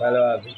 Vai lá, Abby.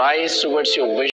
rise towards your vision.